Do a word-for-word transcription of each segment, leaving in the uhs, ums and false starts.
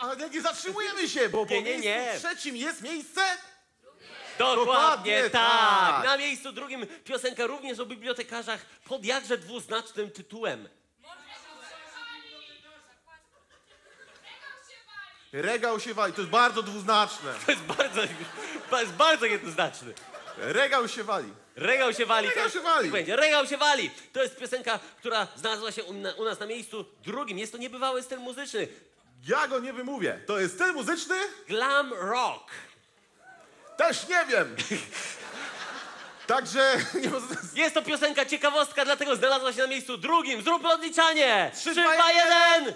Ale nie zatrzymujemy się, bo nie, po nie, nie. trzecim jest miejsce... Dokładnie, Dokładnie tak. tak! Na miejscu drugim piosenka również o bibliotekarzach pod jakże dwuznacznym tytułem. Regał się wali, to jest bardzo dwuznaczne. To jest bardzo, to jest bardzo jednoznaczne. Regał się wali. Regał się wali. Regał się wali. Będzie. Regał się wali. To jest piosenka, która znalazła się u nas na miejscu drugim. Jest to niebywały styl muzyczny. Ja go nie wymówię. To jest styl muzyczny? Glam rock. Też nie wiem. Także... Nie ma... Jest to piosenka ciekawostka, dlatego znalazła się na miejscu drugim. Zróbmy odliczanie. trzy, dwa, jeden.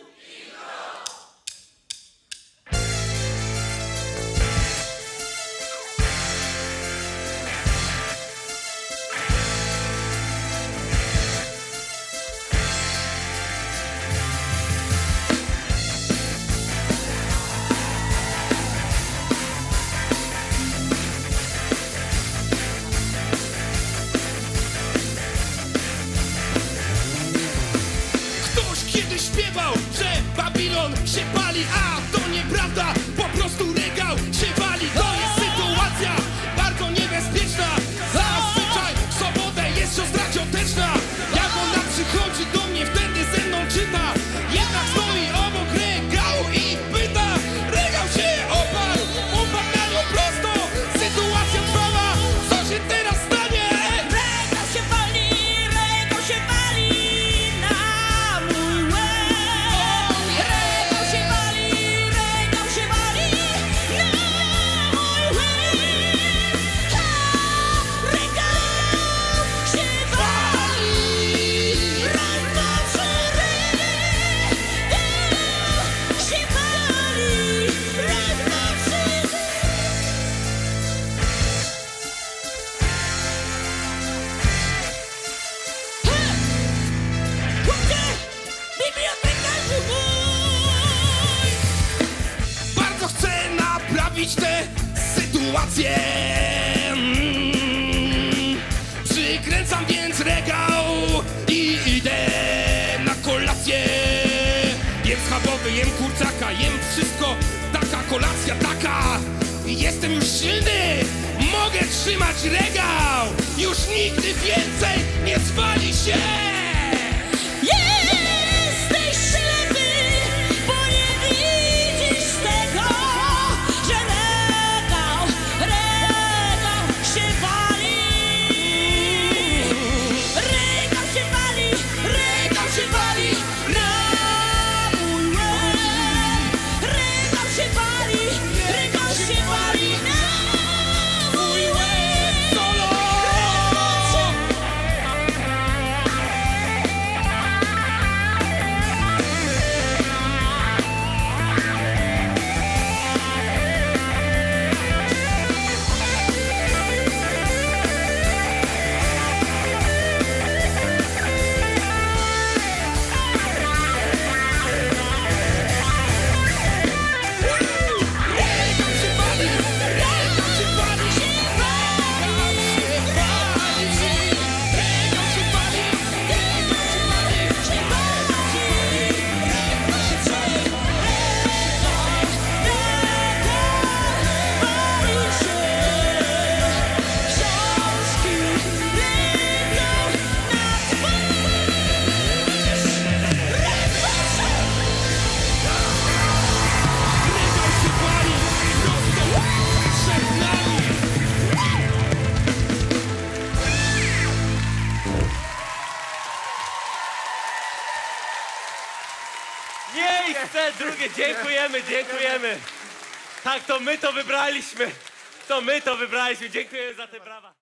Się pali, a to nieprawda, po prostu regał się wali. To jest sytuacja bardzo niebezpieczna. Zazwyczaj w sobotę jest siostra cioteczna. Jak ona przychodzi do mnie, wtedy ze mną czyta. Jednak stoi obok regału i pyta. Regał się oparł, upadł na nią prosto. Sytuacja trwała, co się teraz stanie? Regał się wali, regał się wali na mój łeb. Tę sytuację mm, przykręcam więc regał i idę na kolację. Jem schabowy, jem kurczaka, jem wszystko. Taka kolacja, taka. Jestem już silny, mogę trzymać regał. Już nigdy więcej nie zwali się. Jesteś ślepy, bo nie widzisz tego. Drugie, dziękujemy, dziękujemy. Tak, to my to wybraliśmy. To my to wybraliśmy. Dziękujemy za te brawa.